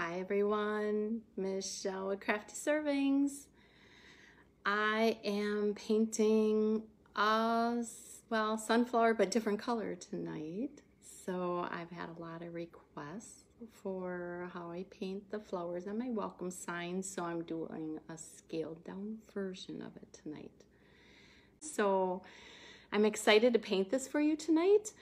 Hi everyone, Michelle with Crafty Servings. I am painting a, well, sunflower, but different color tonight. So I've had a lot of requests for how I paint the flowers on my welcome sign. So I'm doing a scaled down version of it tonight. So I'm excited to paint this for you tonight.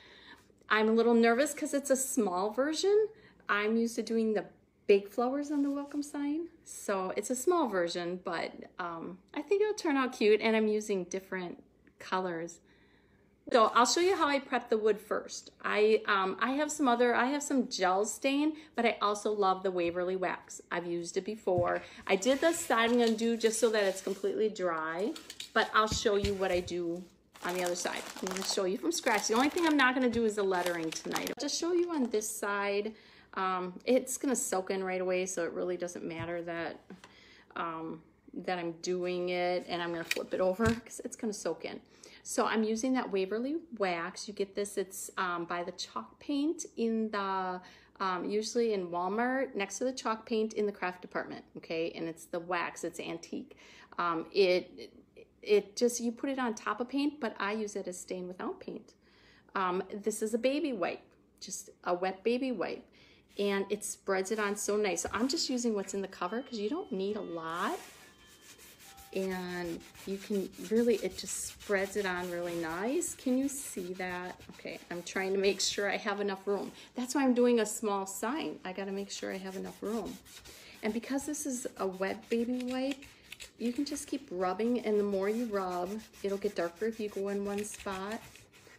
I'm a little nervous because it's a small version. I'm used to doing the big flowers on the welcome sign. So it's a small version, but I think it'll turn out cute, and I'm using different colors. So I'll show you how I prep the wood first. I have some gel stain, but I also love the Waverly wax. I've used it before. I did this side I'm gonna do just so that it's completely dry, but I'll show you what I do on the other side. I'm gonna show you from scratch. The only thing I'm not gonna do is the lettering tonight. I'll just show you on this side. It's gonna soak in right away, so it really doesn't matter that that I'm doing it, and I'm gonna flip it over because it's gonna soak in. So I'm using that Waverly wax. You get this, it's by the chalk paint in the usually in Walmart, next to the chalk paint in the craft department, okay? And it's the wax, it's antique. It just, you put it on top of paint, but I use it as stain without paint. This is a baby wipe, just a wet baby wipe. And it spreads it on so nice. So I'm just using what's in the cover because you don't need a lot. And you can really, it just spreads it on really nice. Can you see that? Okay, I'm trying to make sure I have enough room. That's why I'm doing a small sign. I gotta make sure I have enough room. And because this is a wet baby wipe, you can just keep rubbing, and the more you rub, it'll get darker if you go in one spot.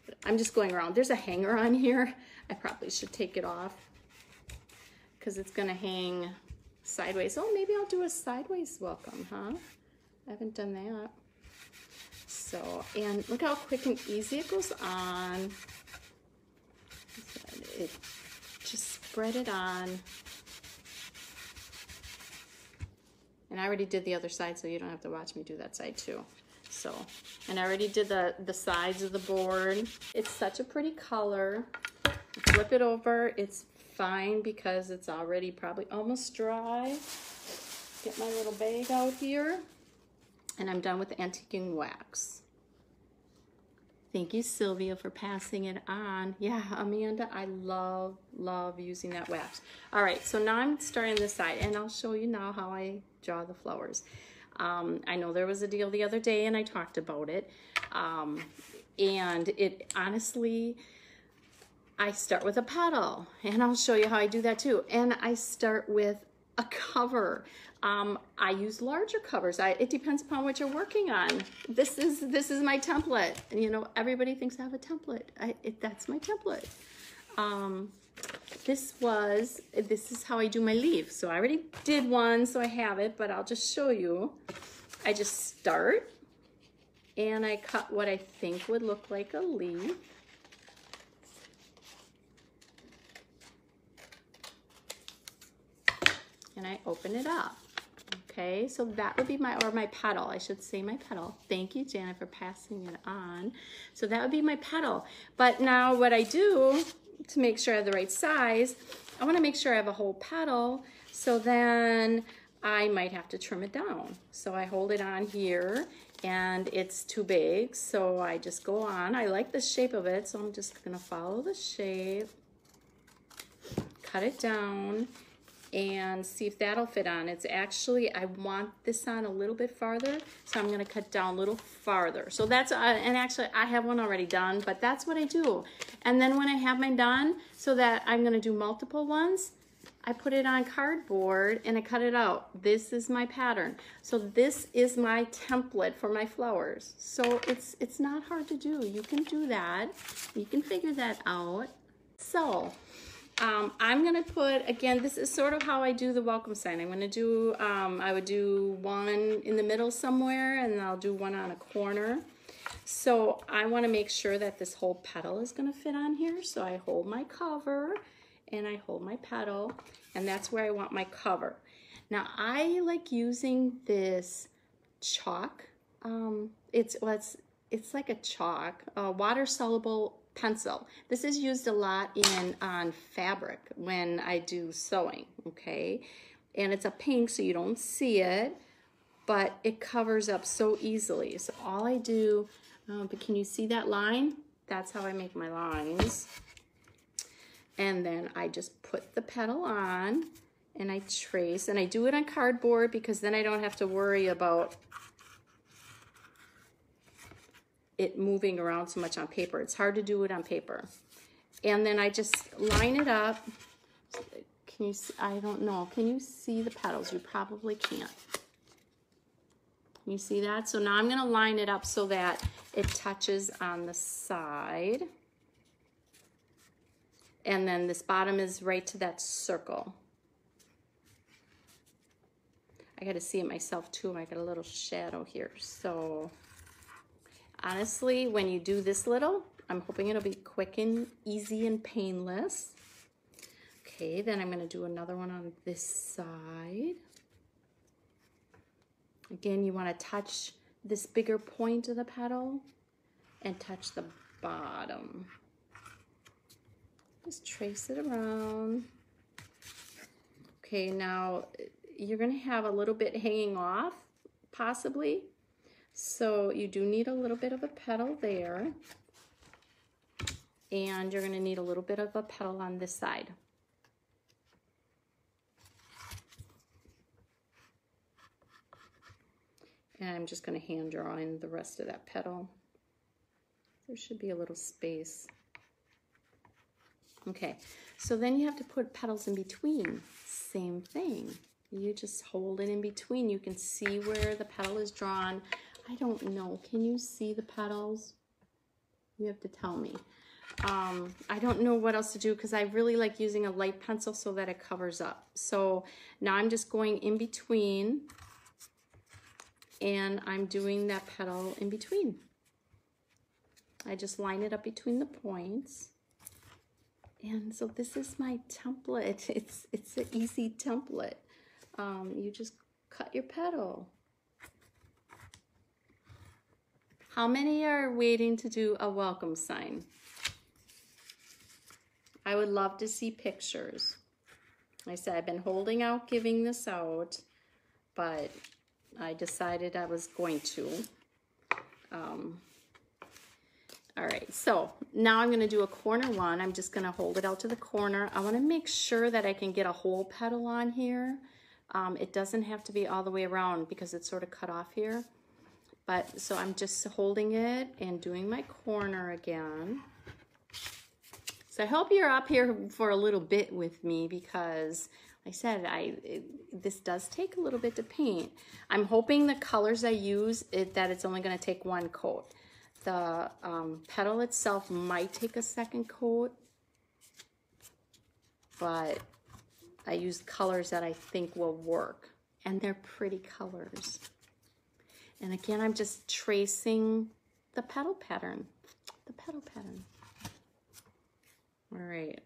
But I'm just going around. There's a hanger on here. I probably should take it off, because it's gonna hang sideways. Oh, maybe I'll do a sideways welcome, huh? I haven't done that. So, and look how quick and easy it goes on. It just spread it on. And I already did the other side, so you don't have to watch me do that side too. So, and I already did the sides of the board. It's such a pretty color. Flip it over, it's fine because it's already probably almost dry. Get my little bag out here, and I'm done with the antiquing wax. Thank you, Sylvia, for passing it on. Yeah, Amanda, I love using that wax. All right, so now I'm starting this side, and I'll show you now how I draw the flowers. I know there was a deal the other day, and I talked about it, and it honestly, I start with a petal, and I'll show you how I do that too. And I start with a cover. I use larger covers. It depends upon what you're working on. This is my template. And you know, everybody thinks I have a template. That's my template. This is how I do my leaf. So I already did one, so I have it, but I'll just show you. I just start, and I cut what I think would look like a leaf. And I open it up. Okay, so that would be my petal. I should say my petal. Thank you, Janet, for passing it on. So that would be my petal. But now what I do to make sure I have the right size, I wanna make sure I have a whole petal, so then I might have to trim it down. So I hold it on here, and it's too big, so I just go on. I like the shape of it, so I'm just gonna follow the shape, cut it down, and see if that'll fit on. It's actually, I want this on a little bit farther, so I'm gonna cut down a little farther. So that's, and actually I have one already done, but that's what I do. And then when I have mine done, so that I'm gonna do multiple ones, I put it on cardboard and I cut it out. This is my pattern. So this is my template for my flowers. So it's not hard to do. You can do that. You can figure that out. So, I'm gonna put, again, this is sort of how I do the welcome sign. I'm gonna do, I would do one in the middle somewhere, and I'll do one on a corner. So I wanna make sure that this whole petal is gonna fit on here. So I hold my cover and I hold my petal, and that's where I want my cover. Now I like using this chalk. It's like a chalk, water soluble pencil. This is used a lot on fabric when I do sewing, okay? And it's a pink, so you don't see it, but it covers up so easily. So all I do, but can you see that line? That's how I make my lines. And then I just put the petal on and I trace, and I do it on cardboard because then I don't have to worry about it moving around so much on paper. It's hard to do it on paper. And then I just line it up. Can you see? I don't know. Can you see the petals? You probably can't. Can you see that? So now I'm gonna line it up so that it touches on the side. And then this bottom is right to that circle. I gotta see it myself too. I got a little shadow here, so. Honestly, when you do this little, I'm hoping it'll be quick and easy and painless. Okay, then I'm gonna do another one on this side. Again, you wanna touch this bigger point of the petal and touch the bottom. Just trace it around. Okay, now you're gonna have a little bit hanging off, possibly. So you do need a little bit of a petal there, and you're going to need a little bit of a petal on this side. And I'm just going to hand draw in the rest of that petal. There should be a little space. Okay, so then you have to put petals in between. Same thing. You just hold it in between. You can see where the petal is drawn. I don't know. Can you see the petals? You have to tell me. I don't know what else to do because I really like using a light pencil so that it covers up. So now I'm just going in between, and I'm doing that petal in between. I just line it up between the points. And so this is my template. It's an easy template. You just cut your petal. How many are waiting to do a welcome sign? I would love to see pictures. Like I said, I've been holding out giving this out, but I decided I was going to. All right, so now I'm gonna do a corner one. I'm just gonna hold it out to the corner. I wanna make sure that I can get a whole petal on here. It doesn't have to be all the way around because it's sort of cut off here. But so I'm just holding it and doing my corner again. So I hope you're up here for a little bit with me because like I said, this does take a little bit to paint. I'm hoping the colors I use, that it's only gonna take one coat. The petal itself might take a second coat, but I used colors that I think will work, and they're pretty colors. And again, I'm just tracing the petal pattern, All right.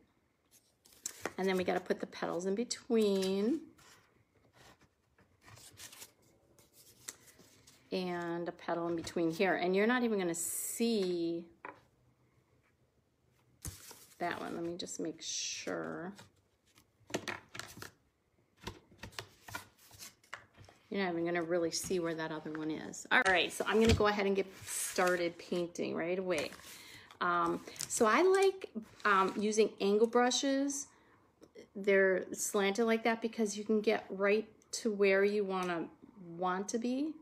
And then we got to put the petals in between. And a petal in between here. And you're not even going to see that one. Let me just make sure. You're not even gonna really see where that other one is. All right, so I'm gonna go ahead and get started painting right away. So I like using angle brushes. They're slanted like that because you can get right to where you want to be.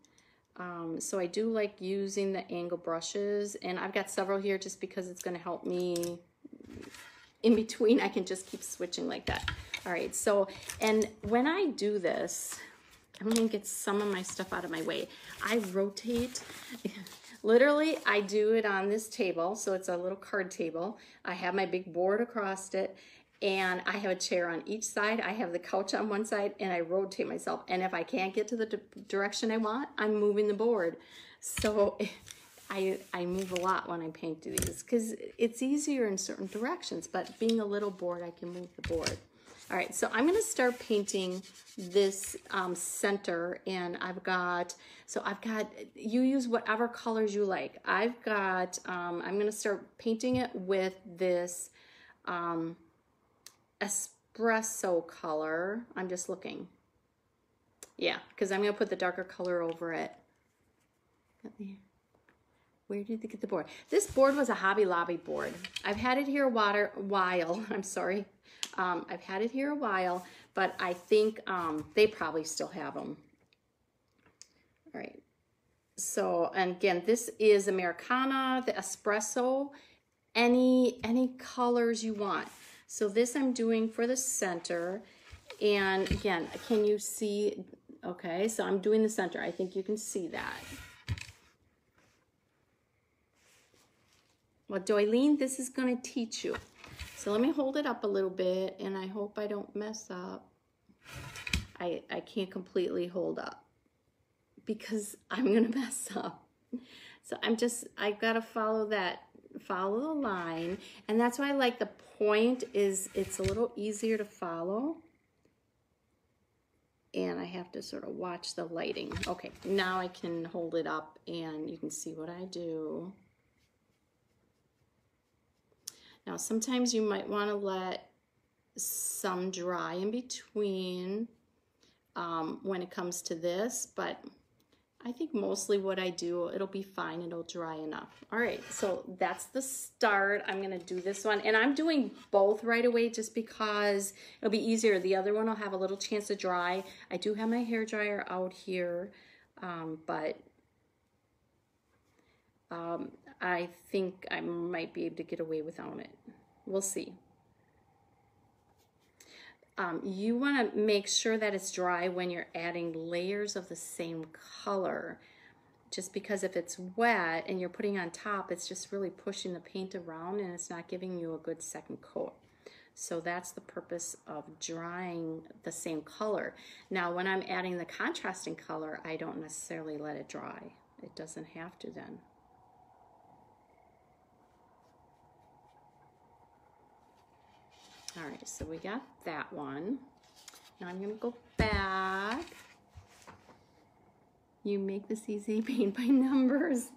So I do like using the angle brushes, and I've got several here just because it's gonna help me in between. I can just keep switching like that. All right, so, and when I do this, I'm gonna get some of my stuff out of my way. I rotate, literally I do it on this table, so it's a little card table. I have my big board across it, and I have a chair on each side. I have the couch on one side, and I rotate myself. And if I can't get to the direction I want, I'm moving the board. So I move a lot when I paint these, because it's easier in certain directions, but being a little bored, I can move the board. All right, so I'm gonna start painting this center, and I've got, you use whatever colors you like. I've got, I'm gonna start painting it with this espresso color. I'm just looking. Yeah, because I'm gonna put the darker color over it. Where did they get the board? This board was a Hobby Lobby board. I've had it here a while, I'm sorry. I've had it here a while, but I think they probably still have them. All right, so, and again, this is Americana, the espresso, any colors you want. So this I'm doing for the center, and again, can you see? Okay, so I'm doing the center. I think you can see that. Well, Doylene, this is gonna teach you. So let me hold it up a little bit, and I hope I don't mess up. I can't completely hold up because I'm gonna mess up. So I've gotta follow the line. And that's why I like the point, is it's a little easier to follow. And I have to sort of watch the lighting. Okay, now I can hold it up and you can see what I do. Now, sometimes you might want to let some dry in between when it comes to this, but I think mostly what I do, it'll be fine. It'll dry enough. All right, so that's the start. I'm going to do this one, and I'm doing both right away just because it'll be easier. The other one will have a little chance to dry. I do have my hairdryer out here, but I think I might be able to get away without it. We'll see. You want to make sure that it's dry when you're adding layers of the same color, just because if it's wet and you're putting on top, it's just really pushing the paint around and it's not giving you a good second coat. So that's the purpose of drying the same color. Now, when I'm adding the contrasting color, I don't necessarily let it dry. It doesn't have to then. All right, so we got that one. Now I'm gonna go back. You make this easy, paint by numbers.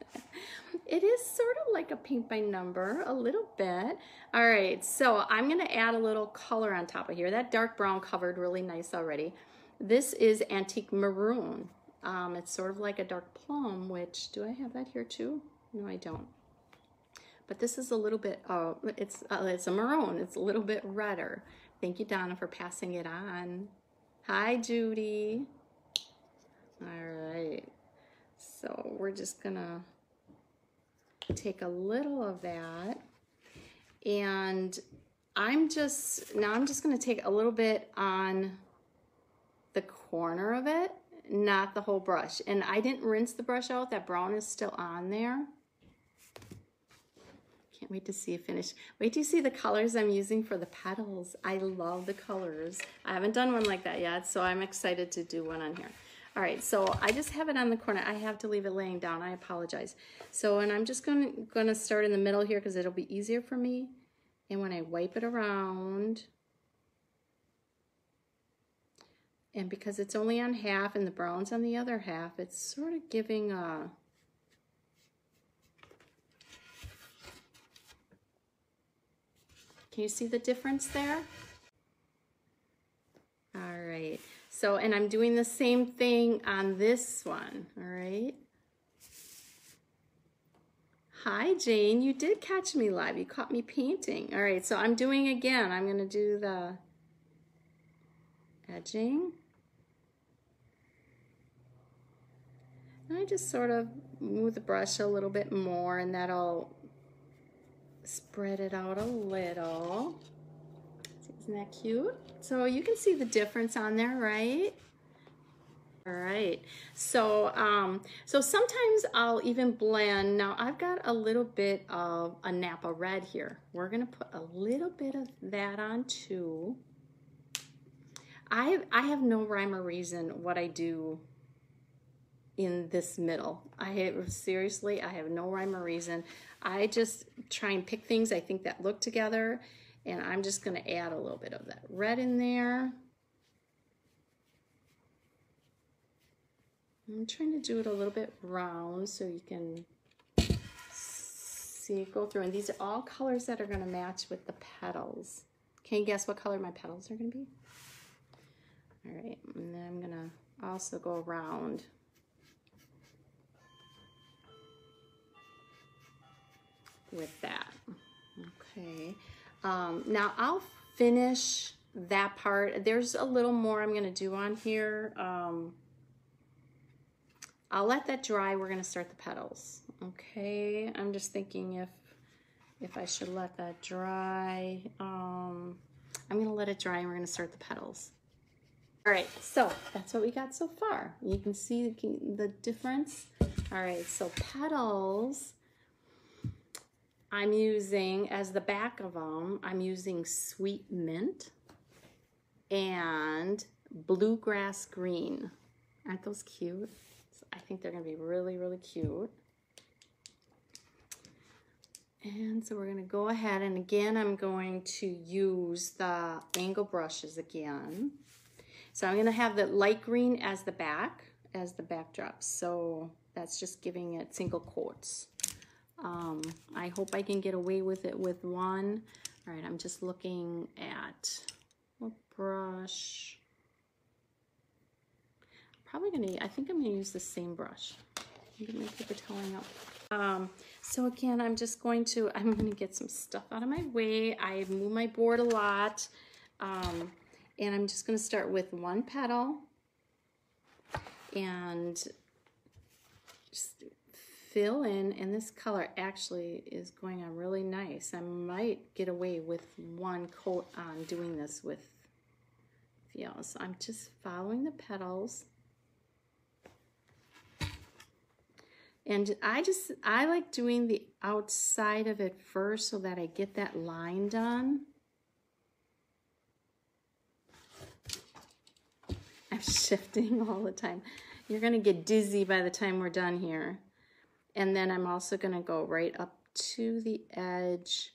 It is sort of like a paint by number, a little bit. All right, so I'm gonna add a little color on top of here. That dark brown covered really nice already. This is antique maroon. It's sort of like a dark plum, which, do I have that here too? No, I don't. But this is a little bit, it's a maroon. It's a little bit redder. Thank you, Donna, for passing it on. Hi, Judy. All right. So we're just gonna take a little of that. And now I'm just gonna take a little bit on the corner of it, not the whole brush. And I didn't rinse the brush out. That brown is still on there. Can't wait to see it finish. Wait till you see the colors I'm using for the petals. I love the colors. I haven't done one like that yet, so I'm excited to do one on here. All right, so I just have it on the corner. I have to leave it laying down. I apologize. So, and I'm just gonna start in the middle here because it'll be easier for me. And when I wipe it around, and because it's only on half and the brown's on the other half, it's sort of giving a can you see the difference there? All right, so, and I'm doing the same thing on this one, all right? Hi, Jane, you did catch me live. You caught me painting. All right, so I'm doing again. I'm gonna do the edging. And I just sort of move the brush a little bit more, and that'll spread it out a little. Isn't that cute? So you can see the difference on there, right? All right, so so sometimes I'll even blend. Now I've got a little bit of a Napa Red here. We're gonna put a little bit of that on too. I have no rhyme or reason what I do in this middle. Seriously, I have no rhyme or reason. I just try and pick things I think that look together, And I'm just going to add a little bit of that red in there. I'm trying to do it a little bit round so you can see it go through. And these are all colors that are going to match with the petals. Can you guess what color my petals are going to be? All right, and then I'm going to also go around. With that. Okay. Now I'll finish that part. There's a little more I'm going to do on here. I'll let that dry. We're going to start the petals. Okay. I'm just thinking if I should let that dry. I'm going to let it dry and we're going to start the petals. All right. So that's what we got so far. You can see the difference. All right. So petals. I'm using, as the back of them, I'm using Sweet Mint and Bluegrass Green. Aren't those cute? I think they're gonna be really, really cute. And so we're gonna go ahead, and again, I'm going to use the angle brushes again. So I'm gonna have the light green as the back, as the backdrop. So that's just giving it single coats. I hope I can get away with it with one. All right, I'm just looking at what brush. I think I'm gonna use the same brush. I'm gonna get my paper toweling up. So again, I'm gonna get some stuff out of my way. I move my board a lot. And I'm just gonna start with one petal and just fill in, and this color actually is going on really nice. I might get away with one coat on doing this with fields. I'm just following the petals. And I like doing the outside of it first so that I get that line done. I'm shifting all the time. You're gonna get dizzy by the time we're done here. And then I'm also gonna go right up to the edge.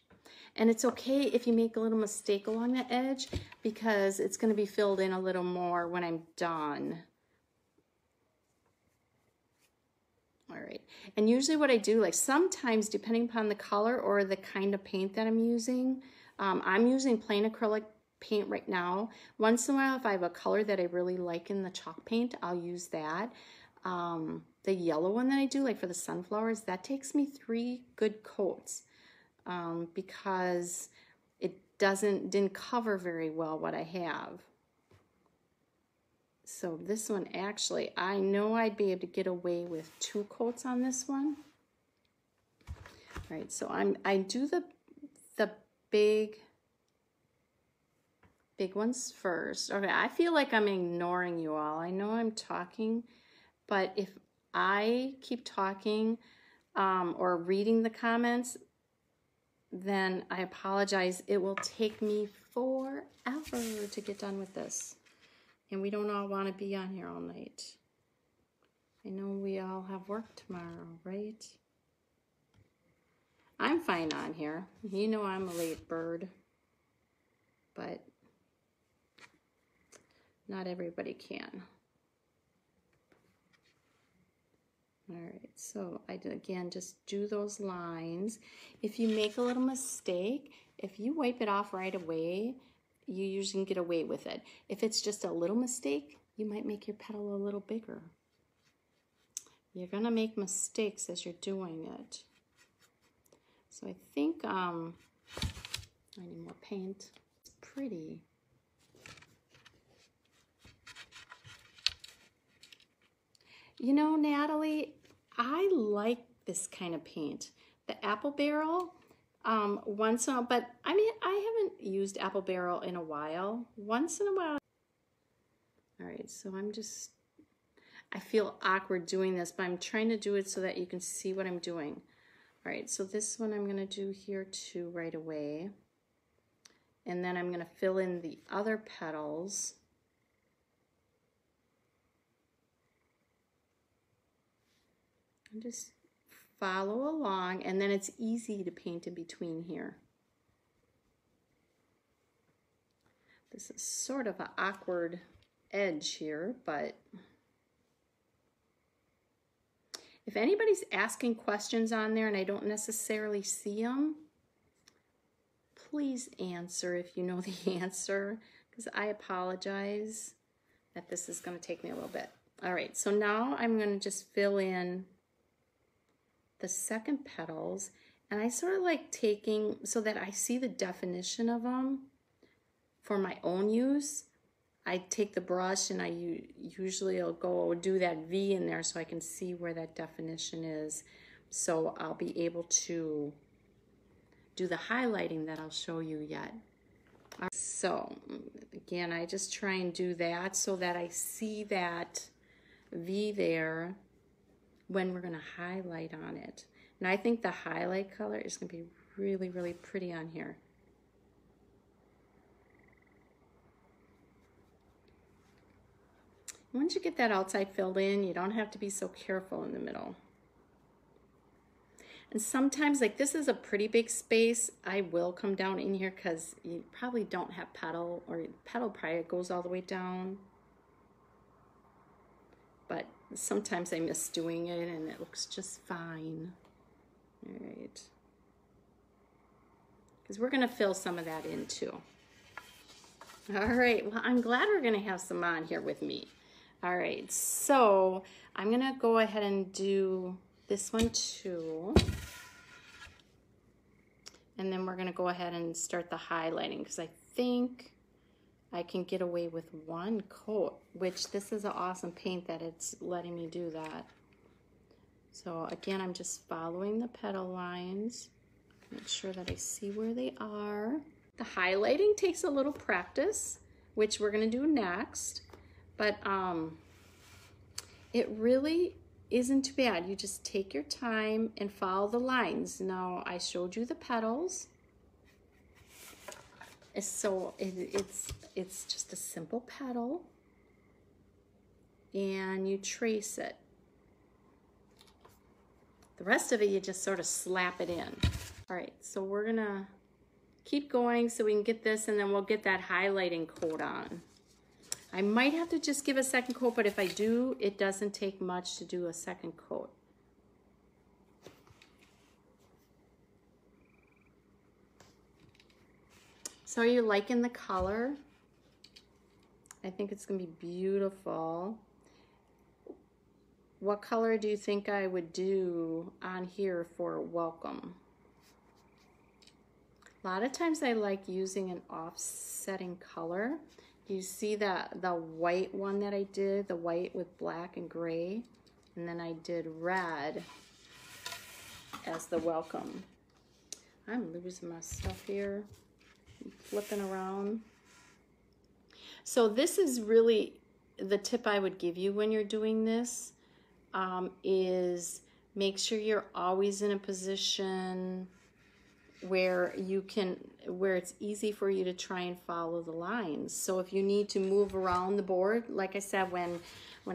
And it's okay if you make a little mistake along the edge because it's gonna be filled in a little more when I'm done. All right, and usually what I do, like sometimes depending upon the color or the kind of paint that I'm using plain acrylic paint right now. Once in a while, if I have a color that I really like in the chalk paint, I'll use that. The yellow one that I do, like for the sunflowers, that takes me 3 good coats because it didn't cover very well what I have. So this one, actually, I know I'd be able to get away with 2 coats on this one. All right, so I do the big ones first. Okay, I feel like I'm ignoring you all. I know I'm talking, but if I keep talking or reading the comments, then I apologize. It will take me forever to get done with this. And we don't all want to be on here all night. I know we all have work tomorrow, right? I'm fine on here. You know I'm a late bird, but not everybody can. All right, so I did, again, just do those lines. If you make a little mistake, if you wipe it off right away, you usually can get away with it. If it's just a little mistake, you might make your petal a little bigger. You're gonna make mistakes as you're doing it. So I think I need more paint. It's pretty. You know, Natalie, I like this kind of paint. The Apple Barrel, once in a while, but I mean, I haven't used Apple Barrel in a while. Once in a while. All right, so I feel awkward doing this, but I'm trying to do it so that you can see what I'm doing. All right, so this one I'm gonna do here too right away. And then I'm gonna fill in the other petals. And just follow along, and then it's easy to paint in between here. This is sort of an awkward edge here, but if anybody's asking questions on there and I don't necessarily see them, please answer if you know the answer, because I apologize that this is going to take me a little bit. All right, so now I'm going to just fill in the second petals, and I sort of like taking so that I see the definition of them for my own use. I take the brush and I usually will go do that V in there so I can see where that definition is. So I'll be able to do the highlighting that I'll show you yet. All right. So again, I just try and do that so that I see that V there when we're gonna highlight on it. And I think the highlight color is gonna be really, really pretty on here. Once you get that outside filled in, you don't have to be so careful in the middle. And sometimes, like this is a pretty big space, I will come down in here because you probably don't have petal, or petal probably goes all the way down. But sometimes I miss doing it and it looks just fine. All right. Because we're gonna fill some of that in too. All right, well, I'm glad we're gonna have some on here with me. All right, so I'm gonna go ahead and do this one too. And then we're gonna go ahead and start the highlighting because I think I can get away with one coat, which this is an awesome paint that it's letting me do that. So again, I'm just following the petal lines. Make sure that I see where they are. The highlighting takes a little practice, which we're gonna do next. But it really isn't too bad. You just take your time and follow the lines. Now, I showed you the petals. So it's just a simple petal. And you trace it. The rest of it, you just sort of slap it in. All right, so we're gonna keep going so we can get this, and then we'll get that highlighting coat on. I might have to just give a second coat, but if I do, it doesn't take much to do a second coat. So are you liking the color? I think it's gonna be beautiful. What color do you think I would do on here for welcome? A lot of times I like using an offsetting color. You see that the white one that I did, the white with black and gray, and then I did red as the welcome. I'm losing my stuff here, I'm flipping around. So this is really the tip I would give you when you're doing this, is make sure you're always in a position where you can, where it's easy for you to try and follow the lines. So if you need to move around the board, like I said, when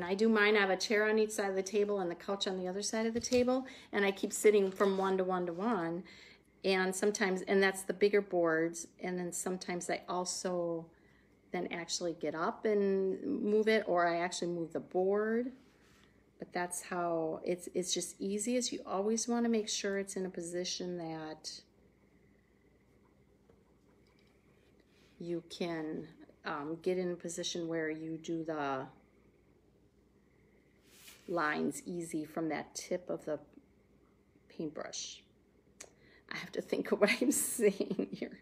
I do mine, I have a chair on each side of the table and the couch on the other side of the table, and I keep sitting from one to one to one. And sometimes, and that's the bigger boards, and then sometimes I also then actually get up and move it, or I actually move the board. But that's how it's just easiest. You always want to make sure it's in a position that you can get in a position where you do the lines easy from that tip of the paintbrush. I have to think of what I'm saying here.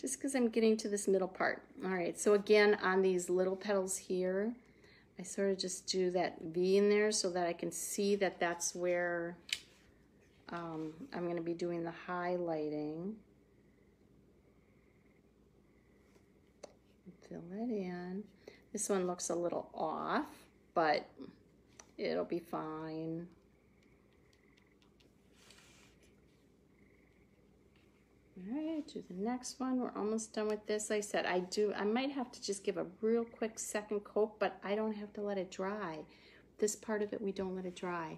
Just because I'm getting to this middle part. All right, so again, on these little petals here, I sort of just do that V in there so that I can see that that's where I'm gonna be doing the highlighting. Fill it in. This one looks a little off, but it'll be fine. All right, do the next one. We're almost done with this. Like I said, I might have to just give a real quick second coat, but I don't have to let it dry. This part of it, we don't let it dry.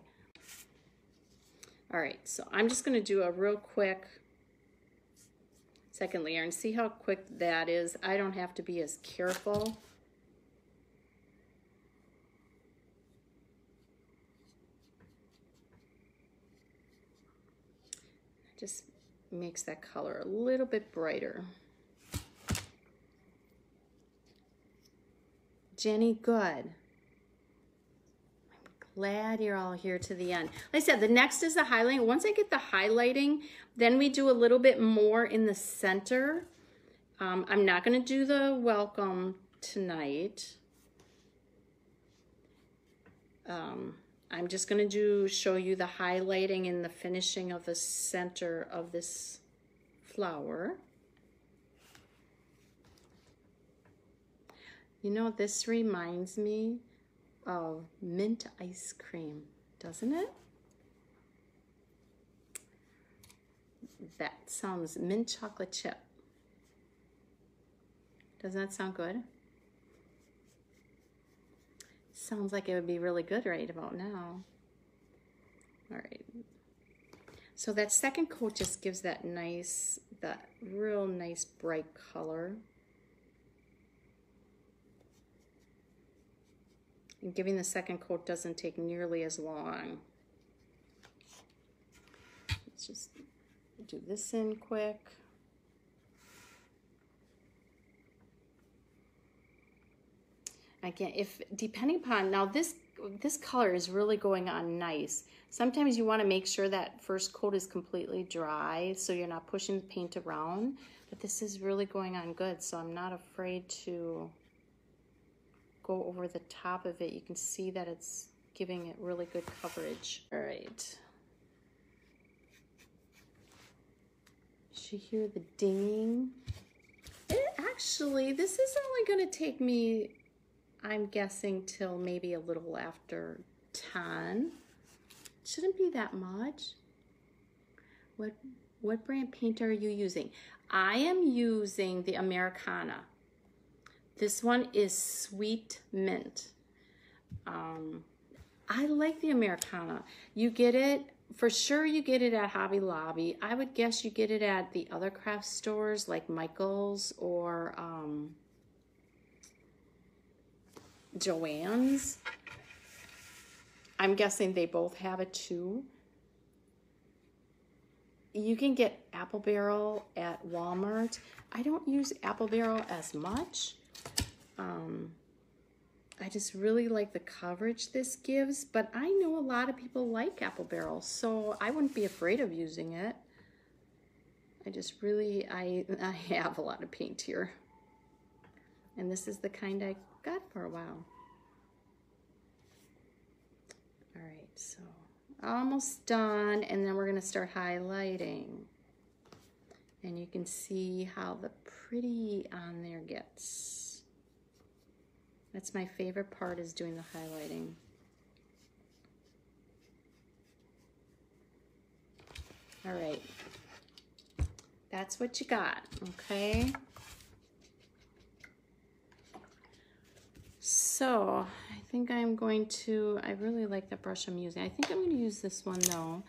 All right, so I'm just gonna do a real quick second layer, and see how quick that is. I don't have to be as careful. Just makes that color a little bit brighter. Jenny, good. Glad you're all here to the end. Like I said, the next is the highlighting. Once I get the highlighting, then we do a little bit more in the center. I'm not going to do the welcome tonight. I'm just going to show you the highlighting and the finishing of the center of this flower. You know, this reminds me of mint ice cream, doesn't it? That sounds, mint chocolate chip. Doesn't that sound good? Sounds like it would be really good right about now. All right. So that second coat just gives that nice, that real nice bright color. And giving the second coat doesn't take nearly as long. Let's just do this in quick. Again, if depending upon, now this color is really going on nice. Sometimes you want to make sure that first coat is completely dry so you're not pushing the paint around, but this is really going on good, so I'm not afraid to go over the top of it. You can see that it's giving it really good coverage. All right. Did you hear the dinging? It actually, this is only going to take me, I'm guessing, till maybe a little after 10. Shouldn't be that much. What brand paint are you using? I am using the Americana. This one is Sweet Mint. I like the Americana. You get it, for sure you get it at Hobby Lobby. I would guess you get it at the other craft stores like Michael's or Joann's. I'm guessing they both have it too. You can get Apple Barrel at Walmart. I don't use Apple Barrel as much. I just really like the coverage this gives, but I know a lot of people like Apple Barrel, so I wouldn't be afraid of using it. I just really, I have a lot of paint here. And this is the kind I got for a while. All right, so almost done, and then we're gonna start highlighting. And you can see how the pretty on there gets. That's my favorite part, is doing the highlighting. All right, that's what you got, okay? So I think I'm going to, I really like the brush I'm using. I think I'm gonna use this one though.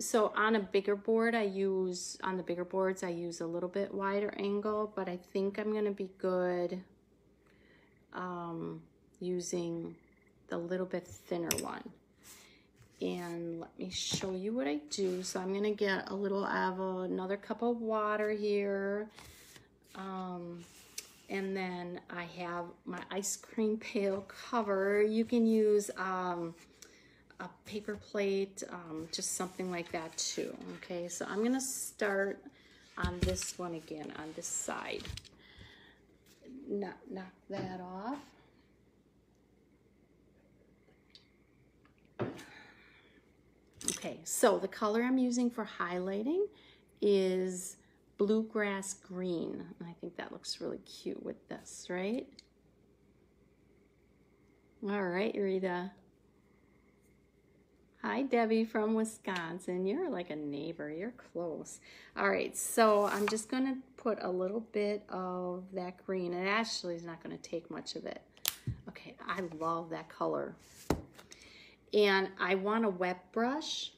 So on a bigger board, on the bigger boards, I use a little bit wider angle, but I think I'm gonna be good using the little bit thinner one. And let me show you what I do. So I'm gonna get a little, I have another cup of water here. And then I have my ice cream pail cover. You can use a paper plate, just something like that too. Okay, so I'm gonna start on this one again, on this side. Knock that off. Okay, so the color I'm using for highlighting is Bluegrass Green. And I think that looks really cute with this, right? All right, Rita. Hi, Debbie from Wisconsin. You're like a neighbor, you're close. All right, so I'm just gonna put a little bit of that green. It actually is not gonna take much of it. Okay, I love that color. And I want a wet brush,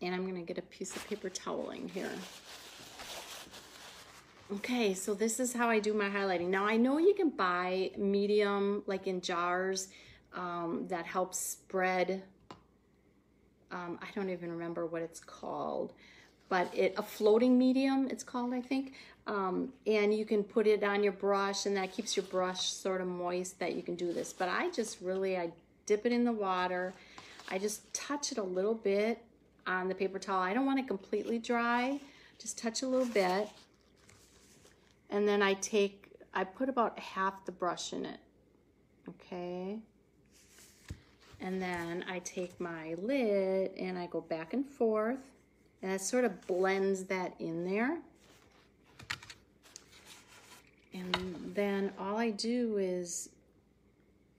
and I'm gonna get a piece of paper toweling here. Okay, so this is how I do my highlighting. Now I know you can buy medium, like in jars, that helps spread. I don't even remember what it's called, but a floating medium it's called, I think. And you can put it on your brush, and that keeps your brush sort of moist, that you can do this. But I just really, I dip it in the water. I just touch it a little bit on the paper towel. I don't want it completely dry, just touch a little bit. And then I put about half the brush in it, okay? And then I take my lid and I go back and forth, and it sort of blends that in there. And then all I do is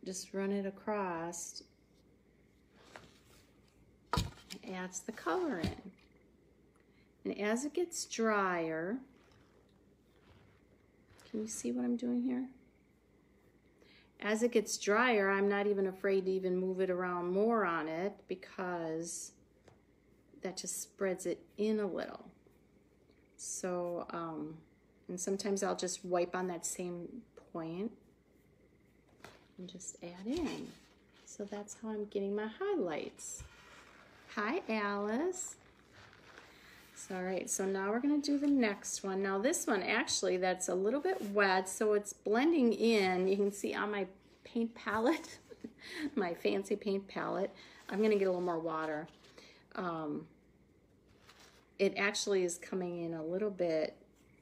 just run it across. It adds the color in. And as it gets drier, can you see what I'm doing here? As it gets drier, I'm not even afraid to even move it around more on it, because that just spreads it in a little. So, and sometimes I'll just wipe on that same point and just add in. So that's how I'm getting my highlights. Hi, Alice. All right, so now we're gonna do the next one. Now this one, actually, that's a little bit wet, so it's blending in. You can see on my paint palette, my fancy paint palette, I'm gonna get a little more water. It actually is coming in a little bit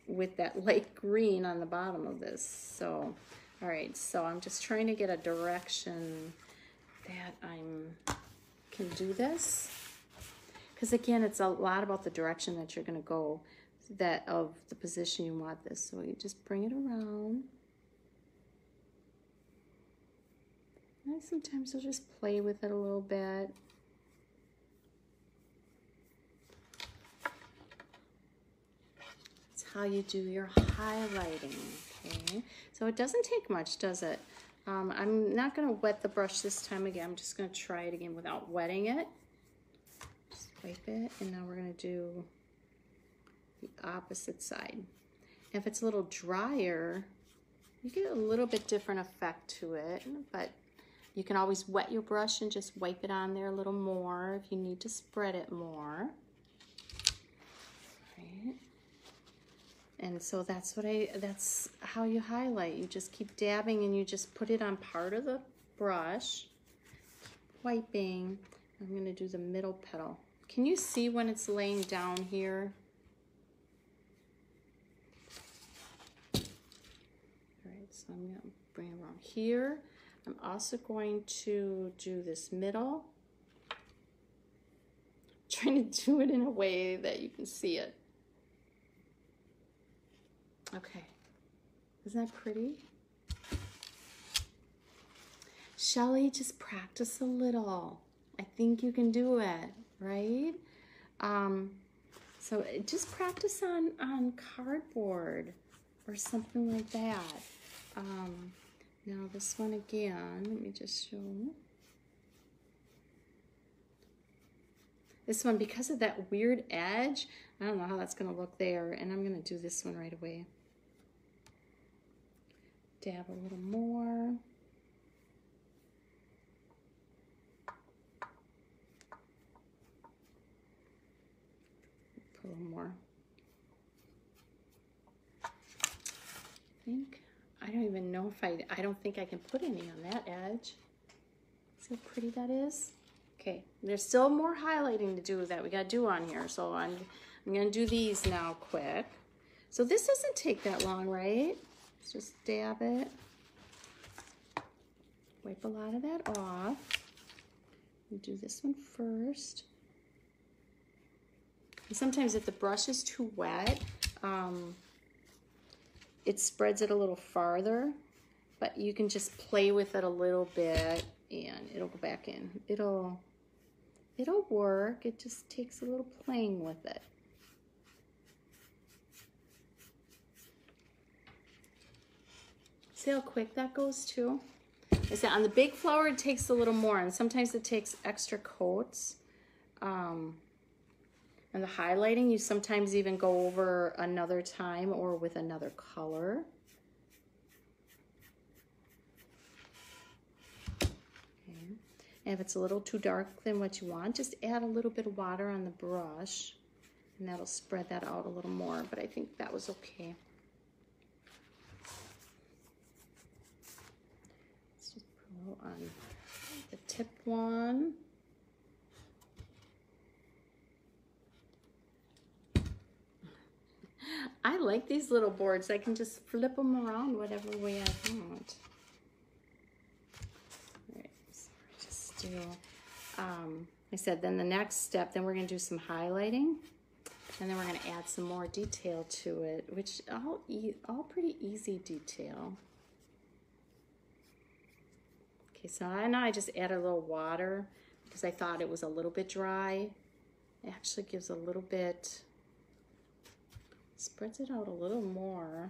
with that light green on the bottom of this. So, all right, so I'm just trying to get a direction that I can do this. Because again, it's a lot about the direction that you're gonna go, that of the position you want this. So you just bring it around. And sometimes I'll just play with it a little bit. That's how you do your highlighting, okay? So it doesn't take much, does it? I'm not gonna wet the brush this time again. I'm just gonna try it again without wetting it. Wipe it, and now we're gonna do the opposite side. If it's a little drier, you get a little bit different effect to it, but you can always wet your brush and just wipe it on there a little more if you need to spread it more. Right. And so that's what that's how you highlight. You just keep dabbing, and you just put it on part of the brush, keep wiping. I'm gonna do the middle petal. Can you see when it's laying down here? All right, so I'm gonna bring it around here. I'm also going to do this middle. I'm trying to do it in a way that you can see it. Okay, isn't that pretty? Shelley, just practice a little. I think you can do it. Right? So just practice on cardboard or something like that. Now this one again, let me just show you. This one, because of that weird edge, I don't know how that's gonna look there, and I'm gonna do this one right away. Dab a little more. A little more. I don't even know if I don't think I can put any on that edge. See how pretty that is? Okay, there's still more highlighting to do that we gotta do on here. So I'm gonna do these now quick. So this doesn't take that long, right? Let's just dab it. Wipe a lot of that off. We'll do this one first. Sometimes if the brush is too wet, it spreads it a little farther, but you can just play with it a little bit and it'll go back in. It'll work. It just takes a little playing with it. See how quick that goes too? I said on the big flower, it takes a little more, and sometimes it takes extra coats. And the highlighting, you sometimes even go over another time or with another color. Okay. And if it's a little too dark than what you want, just add a little bit of water on the brush, and that'll spread that out a little more, but I think that was okay. Let's just go on the tip one. I like these little boards. I can just flip them around whatever way I want. All right, so just do, I said then the next step, then we're gonna do some highlighting, and then we're gonna add some more detail to it, which all pretty easy detail. Okay, so now I just add a little water because I thought it was a little bit dry. It actually gives a little bit, spreads it out a little more.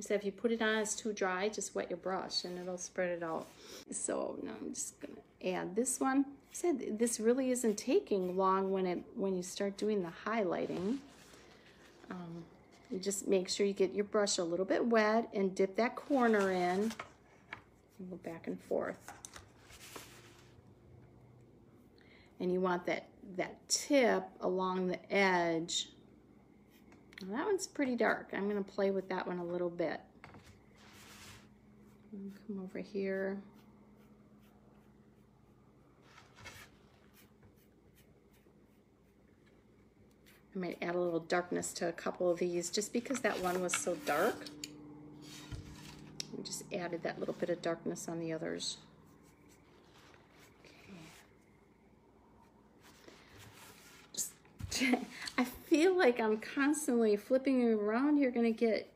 So if you put it on, it's too dry, just wet your brush and it'll spread it out. So now I'm just gonna add this one. I said this really isn't taking long when you start doing the highlighting. You just make sure you get your brush a little bit wet and dip that corner in and go back and forth. And you want that tip along the edge. Well, that one's pretty dark. I'm gonna play with that one a little bit. Come over here. I might add a little darkness to a couple of these just because that one was so dark. I just added that little bit of darkness on the others. I feel like I'm constantly flipping you around. You're gonna get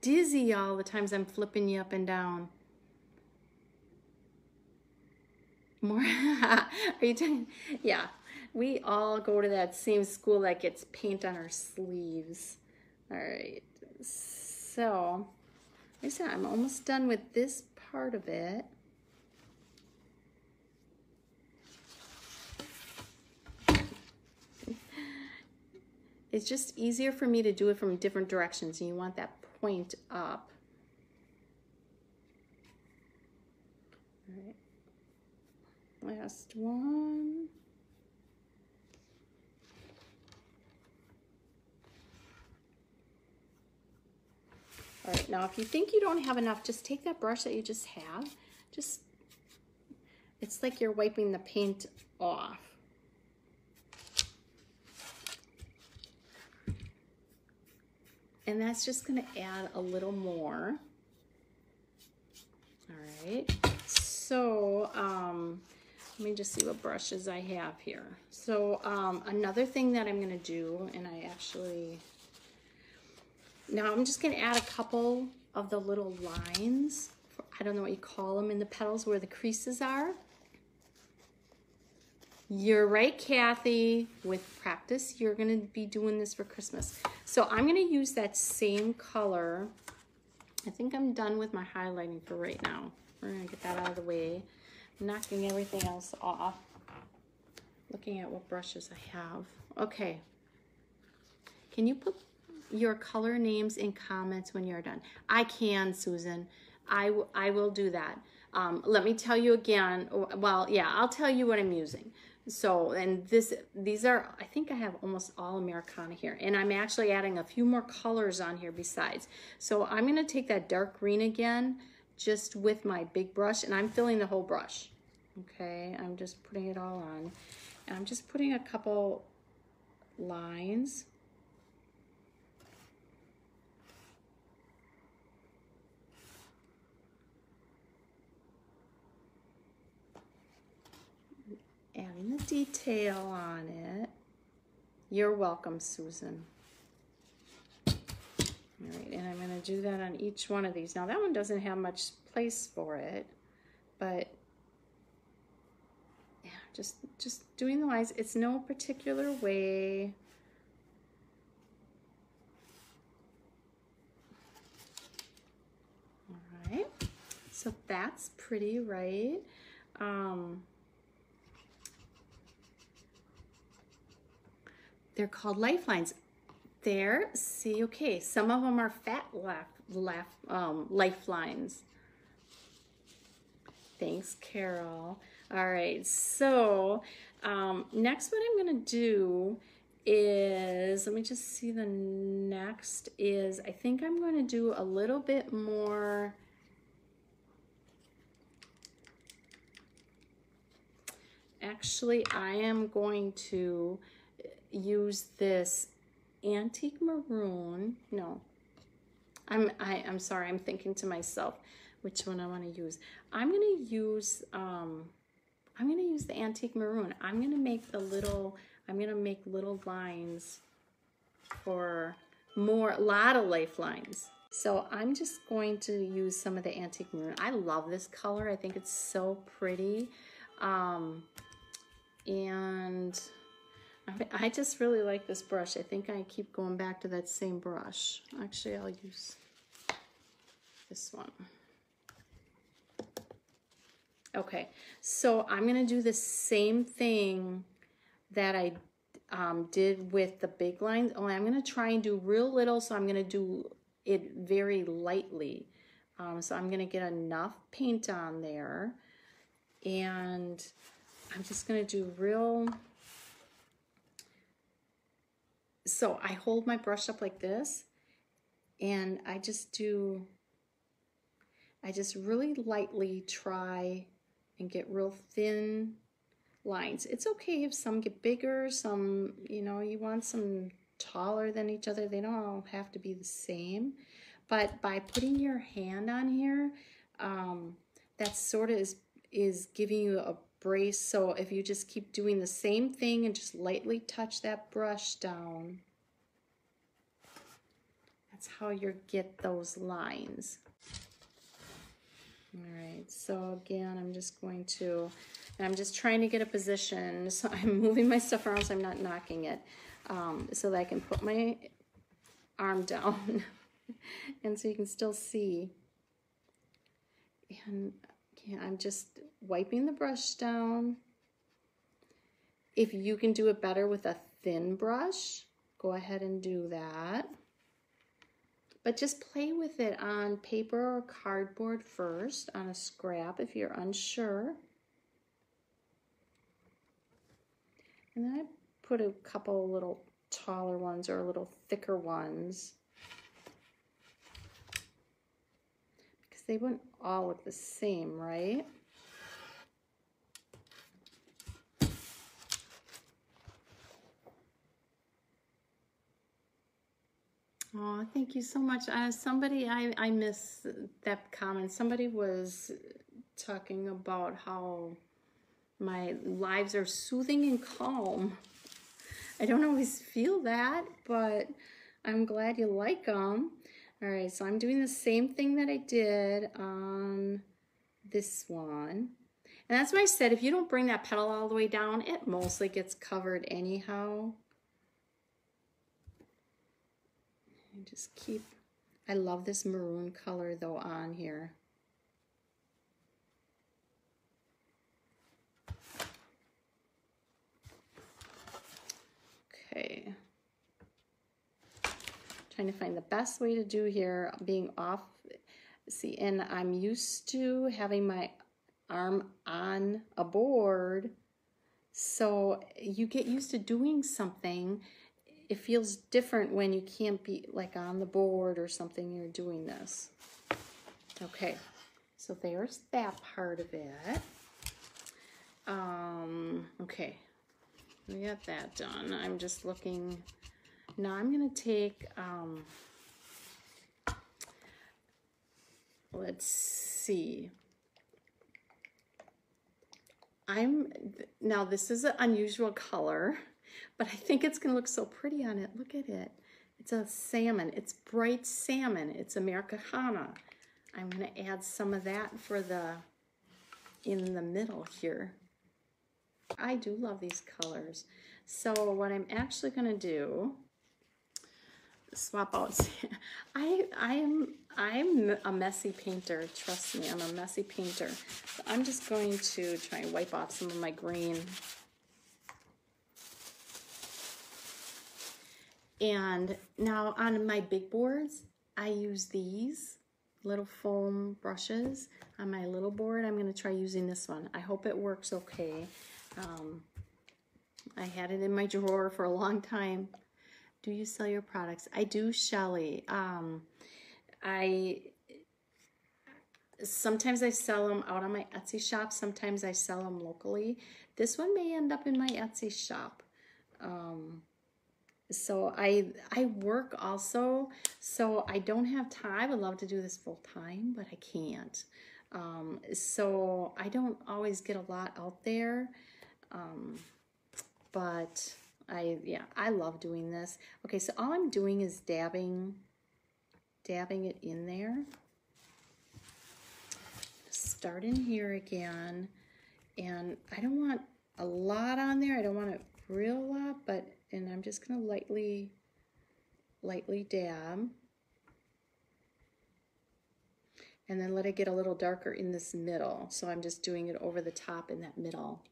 dizzy all the times I'm flipping you up and down. More, are you talking? Yeah, we all go to that same school that gets paint on our sleeves. All right, so like I said, I'm almost done with this part of it. It's just easier for me to do it from different directions, and you want that point up. All right, last one. All right, now if you think you don't have enough, just take that brush that you just have. Just, it's like you're wiping the paint off. And that's just gonna add a little more. All right, so let me just see what brushes I have here. So another thing that I'm gonna do, and I actually, now I'm just gonna add a couple of the little lines. I don't know what you call them in the petals where the creases are. You're right, Kathy. With practice, you're gonna be doing this for Christmas. So I'm gonna use that same color. I think I'm done with my highlighting for right now. We're gonna get that out of the way. Knocking everything else off. Looking at what brushes I have. Okay. Can you put your color names in comments when you're done? I can, Susan. I will do that. Let me tell you again. Well, yeah, I'll tell you what I'm using. So, and these are, I think I have almost all Americana here, and I'm actually adding a few more colors on here besides. So I'm gonna take that dark green again, just with my big brush, and I'm filling the whole brush. Okay, I'm just putting it all on. And I'm just putting a couple lines. Adding the detail on it. You're welcome, Susan. All right, and I'm gonna do that on each one of these. Now that one doesn't have much place for it, but yeah, just doing the lines. It's no particular way. All right, so that's pretty, right? They're called lifelines. There, see, okay, some of them are fat lifelines. Thanks, Carol. All right, so next what I'm gonna do is, let me just see, the next is, I think I'm gonna do a little bit more, actually I am going to use this antique maroon. No, I'm sorry, I'm thinking to myself which one I want to use. I'm gonna use the antique maroon. I'm gonna make little lines for a lot of lifelines. So I'm just going to use some of the antique maroon. I love this color. I think it's so pretty. And I just really like this brush. I think I keep going back to that same brush. Actually, I'll use this one. Okay, so I'm gonna do the same thing that I did with the big lines. Oh, I'm gonna try and do real little, so I'm gonna do it very lightly. So I'm gonna get enough paint on there, and I'm just gonna do real. So I hold my brush up like this, and I just really lightly try and get real thin lines. It's okay if some get bigger, some, you know, you want some taller than each other. They don't all have to be the same. But by putting your hand on here, that sort of is giving you a brace. So if you just keep doing the same thing and just lightly touch that brush down, that's how you get those lines. All right, so again, I'm just trying to get a position, so I'm moving my stuff around so I'm not knocking it, so that I can put my arm down and so you can still see. And yeah, I'm just wiping the brush down. If you can do it better with a thin brush, go ahead and do that. But just play with it on paper or cardboard first, on a scrap if you're unsure. And then I put a couple little taller ones or little thicker ones, because they wouldn't all look the same, right? Oh, thank you so much. Somebody, I missed that comment. Somebody was talking about how my lives are soothing and calm. I don't always feel that, but I'm glad you like them. All right, so I'm doing the same thing that I did on this one. And that's why I said, if you don't bring that petal all the way down, it mostly gets covered anyhow. Just keep, I love this maroon color though on here. Okay. Trying to find the best way to do here, being off, see, and I'm used to having my arm on a board. So you get used to doing something. It feels different when you can't be like on the board or something, you're doing this. Okay, so there's that part of it. Okay, we got that done. I'm just looking, now I'm gonna take, let's see. Now this is an unusual color, but I think it's gonna look so pretty on it. Look at it. It's a salmon. It's bright salmon. It's Americana. I'm gonna add some of that for in the middle here. I do love these colors. So what I'm actually gonna do, swap out. I'm a messy painter. Trust me, I'm a messy painter. So I'm just going to try and wipe off some of my green. And now on my big boards, I use these little foam brushes. On my little board, I'm going to try using this one. I hope it works okay. I had it in my drawer for a long time. Do you sell your products? I do, Shelly. I sometimes I sell them out on my Etsy shop. Sometimes I sell them locally. This one may end up in my Etsy shop. So I work also, so I don't have time. I would love to do this full time, but I can't. So I don't always get a lot out there. But I love doing this. Okay, so all I'm doing is dabbing it in there. Start in here again. And I don't want a lot on there. I don't want it real lot, and I'm just gonna lightly dab. And then let it get a little darker in this middle. So I'm just doing it over the top in that middle.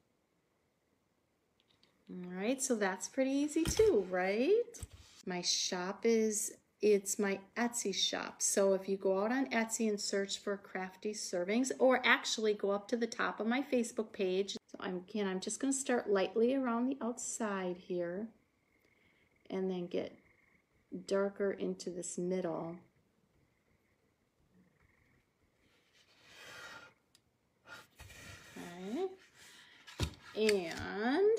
All right, so that's pretty easy too, right? My shop it's my Etsy shop. So if you go out on Etsy and search for Crafty Servings, or actually go up to the top of my Facebook page. So I'm just gonna start lightly around the outside here and then get darker into this middle. All right, and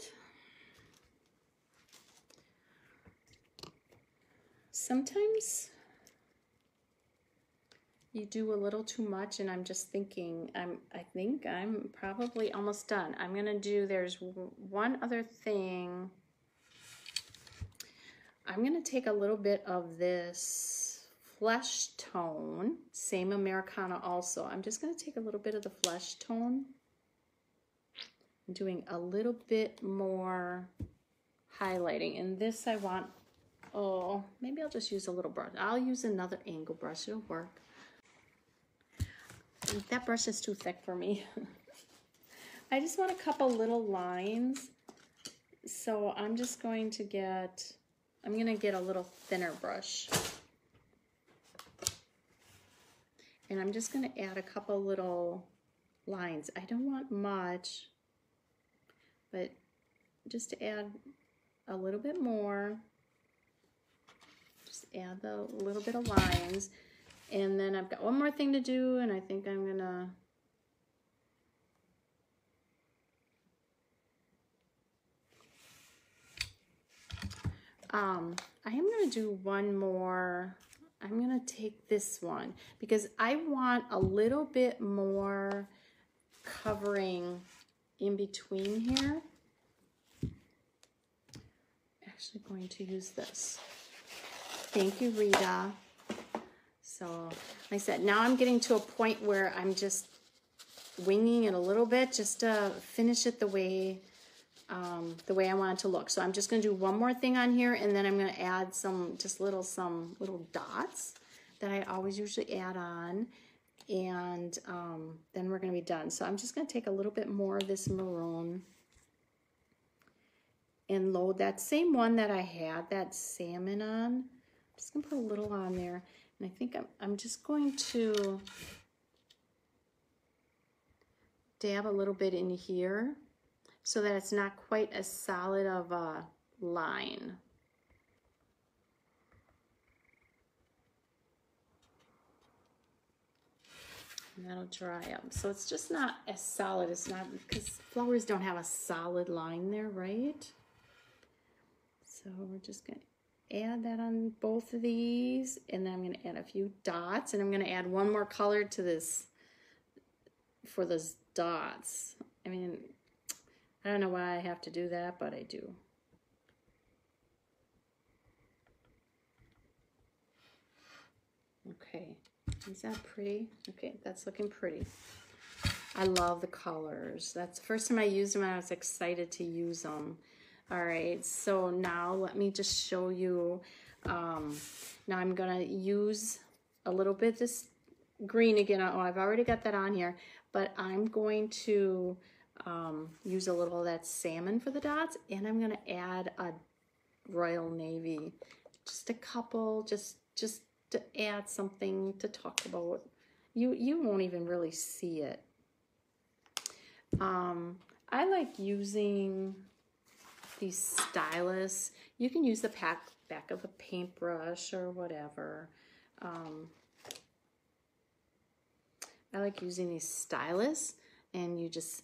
sometimes you do a little too much, and I'm just thinking, I think I'm probably almost done. I'm gonna do, there's one other thing. I'm gonna take a little bit of this flesh tone, same Americana also. I'm just gonna take a little bit of the flesh tone. I'm doing a little bit more highlighting, and this I want. Oh, maybe I'll just use a little brush. I'll use another angle brush, it'll work. That brush is too thick for me. I just want a couple little lines. So I'm just going to get, I'm gonna get a little thinner brush. And I'm just gonna add a couple little lines. I don't want much, but just to add a little bit more. Add a little bit of lines, and then I've got one more thing to do, and I think I'm gonna I am gonna do one more. I'm gonna take this one because I want a little bit more covering in between here. I'm actually going to use this. Thank you, Rita. So, like I said, now I'm getting to a point where I'm just winging it a little bit just to finish it the way I want it to look. So I'm just gonna do one more thing on here, and then I'm gonna add some little dots that I always usually add on, and then we're gonna be done. So I'm just gonna take a little bit more of this maroon and load that same one that I had, that salmon on. I'm just gonna put a little on there, and I think I'm just going to dab a little bit in here so that it's not quite as solid of a line. And that'll dry up. So it's just not as solid. It's not, because flowers don't have a solid line there, right? So we're just gonna add that on both of these, and then I'm going to add a few dots, and I'm going to add one more color to this for those dots. I mean, I don't know why I have to do that, but I do. Okay, is that pretty? Okay, that's looking pretty. I love the colors. That's the first time I used them, and I was excited to use them. All right, so now let me just show you. Now I'm gonna use a little bit this green again. Oh, I've already got that on here, but I'm going to use a little of that salmon for the dots, and I'm gonna add a Royal Navy just a couple, just to add something to talk about. You won't even really see it. I like using these stylus. You can use the back of a paintbrush or whatever. I like using these stylus, and you just,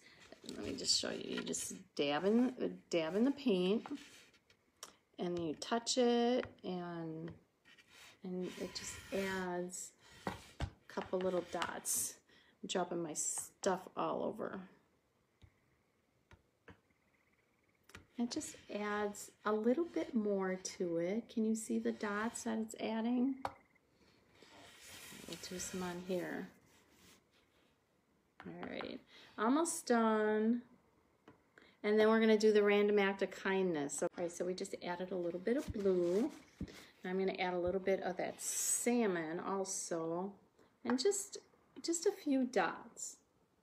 let me just show you, you just dab in the paint, and you touch it, and it just adds a couple little dots. I'm dropping my stuff all over. It just adds a little bit more to it. Can you see the dots that it's adding? We'll do some on here. All right, almost done. And then we're gonna do the random act of kindness. All right, so we just added a little bit of blue. And I'm gonna add a little bit of that salmon also. And just a few dots.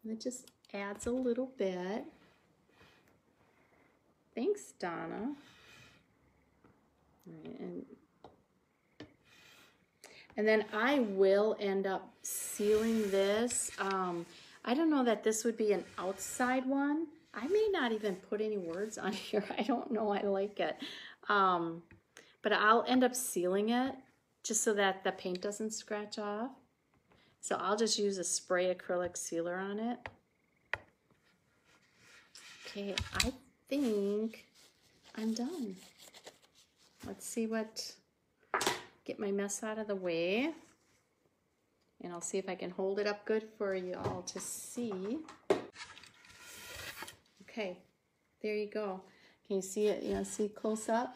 And it just adds a little bit. Thanks, Donna. All right, and then I will end up sealing this. I don't know that this would be an outside one. I may not even put any words on here. I don't know. I like it. But I'll end up sealing it just so that the paint doesn't scratch off. So I'll just use a spray acrylic sealer on it. Okay, I think I'm done. Let's see what, get my mess out of the way. And I'll see if I can hold it up good for you all to see. Okay, there you go. Can you see it? You know, see close up?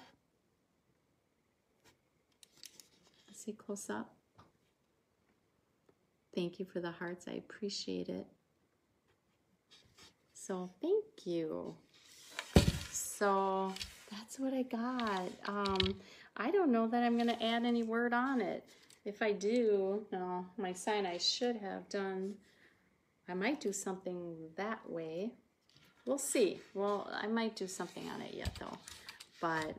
See close up? Thank you for the hearts. I appreciate it. So thank you. So that's what I got. I don't know that I'm gonna add any word on it. If I do, no, my sign I should have done. I might do something that way. We'll see. Well, I might do something on it yet though. But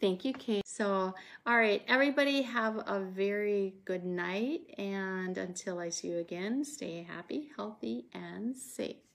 thank you, Kate. So, all right, everybody have a very good night. And until I see you again, stay happy, healthy, and safe.